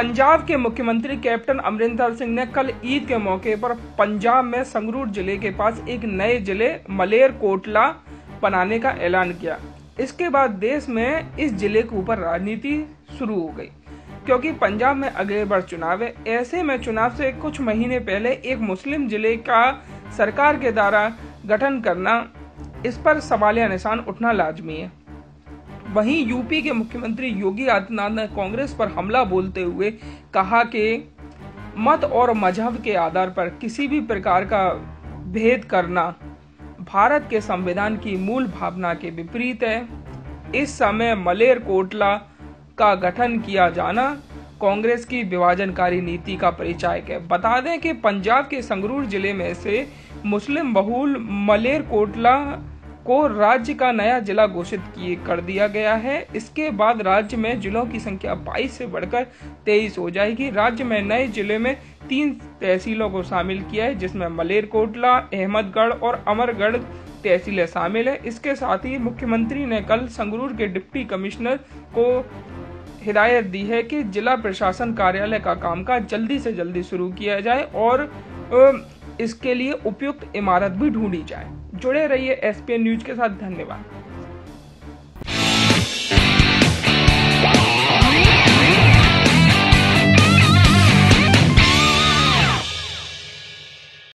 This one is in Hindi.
पंजाब के मुख्यमंत्री कैप्टन अमरिंदर सिंह ने कल ईद के मौके पर पंजाब में संगरूर जिले के पास एक नए जिले मलेरकोटला बनाने का ऐलान किया। इसके बाद देश में इस जिले के ऊपर राजनीति शुरू हो गई, क्योंकि पंजाब में अगले बार चुनाव है। ऐसे में चुनाव से कुछ महीने पहले एक मुस्लिम जिले का सरकार के द्वारा गठन करना, इस पर सवालिया निशान उठना लाजमी है। वहीं यूपी के मुख्यमंत्री योगी आदित्यनाथ ने कांग्रेस पर हमला बोलते हुए कहा कि मत और मजहब के आधार पर किसी भी प्रकार का भेद करना भारत के संविधान की मूल भावना के विपरीत है। इस समय मलेरकोटला का गठन किया जाना कांग्रेस की विभाजनकारी नीति का परिचायक है। बता दें कि पंजाब के संगरूर जिले में से मुस्लिम बहुल मलेरकोटला को राज्य का नया जिला घोषित कर दिया गया है। इसके बाद राज्य में जिलों की संख्या 22 से बढ़कर 23 हो जाएगी। राज्य में नए जिले में 3 तहसीलों को शामिल किया है, जिसमें मलेरकोटला, अहमदगढ़ और अमरगढ़ तहसीलें शामिल है। इसके साथ ही मुख्यमंत्री ने कल संगरूर के डिप्टी कमिश्नर को हिदायत दी है कि जिला प्रशासन कार्यालय का कामकाज जल्दी से जल्दी शुरू किया जाए और इसके लिए उपयुक्त इमारत भी ढूंढी जाए। जुड़े रहिए एसपीएन न्यूज़ के साथ। धन्यवाद।